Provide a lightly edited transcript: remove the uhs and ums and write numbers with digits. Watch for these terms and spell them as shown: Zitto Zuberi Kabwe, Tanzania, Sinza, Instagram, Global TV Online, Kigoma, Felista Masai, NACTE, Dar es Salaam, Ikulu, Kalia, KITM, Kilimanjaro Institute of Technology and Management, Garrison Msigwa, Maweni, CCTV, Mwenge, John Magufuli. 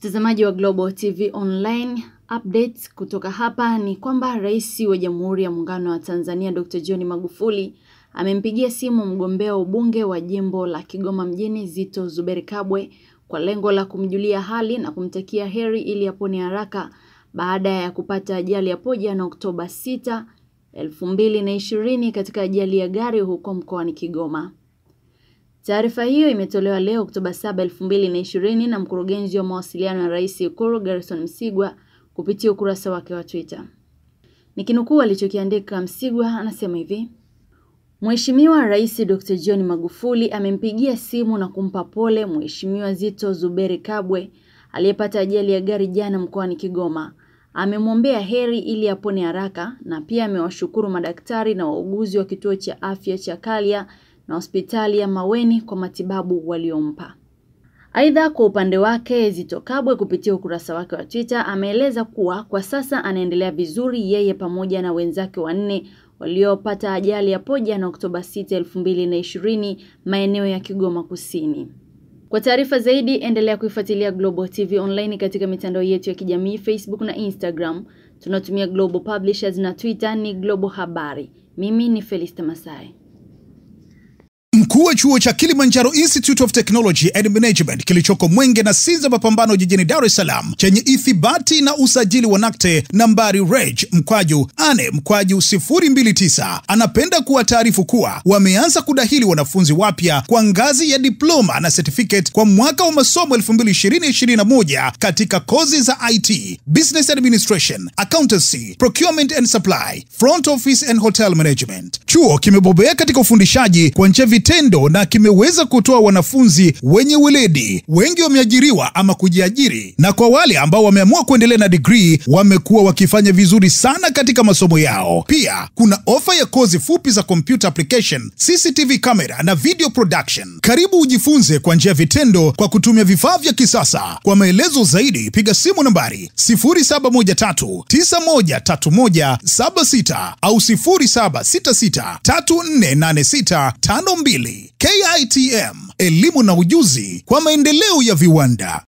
Mtazamaji wa Global TV Online, updates kutoka hapa ni kwamba Rais wa Jamhuri ya Muungano wa Tanzania Dr. John Magufuli amempigia simu mgombea ubunge wa jimbo la Kigoma mjini Zitto Zuberi Kabwe kwa lengo la kumjulia hali na kumtakia heri ili apone haraka baada ya kupata ajali hapo jana Oktoba 6, 2020 katika ajali ya gari huko mkoani Kigoma. Taarifa hiyo imetolewa leo Oktoba 7, 2020 na mkurugenzi wa mawasiliano ya Rais Ikulu Garrison Msigwa kupitia ukurasa wake wa Twitter. Nikinukuu alichokiandika Msigwa, anasema hivi: Mheshimiwa Rais Dr. John Magufuli amempigia simu na kumpa pole Mheshimiwa Zitto Zuberi Kabwe aliyepata ajali ya gari jana mkoani Kigoma. Amemwombea heri ili apone haraka na pia amewashukuru madaktari na wauguzi wa kituo cha afya cha Kalia na hospitali ya Maweni kwa matibabu waliompa. Aidha, kwa upande wake Zitto Kabwe kupitia ukurasa wake wa Twitter ameeleza kuwa kwa sasa anaendelea vizuri yeye pamoja na wenzake wanne waliopata ajali hapo jana Oktoba 6, 2020 maeneo ya Kigoma Kusini. Kwa taarifa zaidi endelea kuifuatilia Global TV Online katika mitandao yetu ya kijamii Facebook na Instagram. Tunatumia Global Publishers na Twitter ni Global Habari. Mimi ni Felista Masai. Mkuu wa chuo cha Kilimanjaro Institute of Technology and Management kilichoko Mwenge na Sinza Mapambano jijini Dar es Salaam, chenye ithibati na usajili wa NACTE nambari REG/4/029 anapenda kuwataarifu kuwa wameanza kudahili wanafunzi wapya kwa ngazi ya diploma na certificate kwa mwaka wa masomo 2020-2021 katika kozi za IT, Business Administration, Accountancy, Procurement and Supply, Front Office and Hotel Management. Chuo kimebobea katika ufundishaji kwa njia vitendo na kimeweza kutoa wanafunzi wenye weledi. Wengi wameajiriwa ama kujiajiri, na kwa wale ambao wameamua kuendelea na degree wamekuwa wakifanya vizuri sana katika masomo yao. Pia kuna ofa ya kozi fupi za computer application, CCTV camera na video production. Karibu ujifunze kwa njia vitendo kwa kutumia vifaa vya kisasa. Kwa maelezo zaidi piga simu nambari 0713913176 au 0766348652. KITM, elimu na ujuzi kwa maendeleo ya viwanda.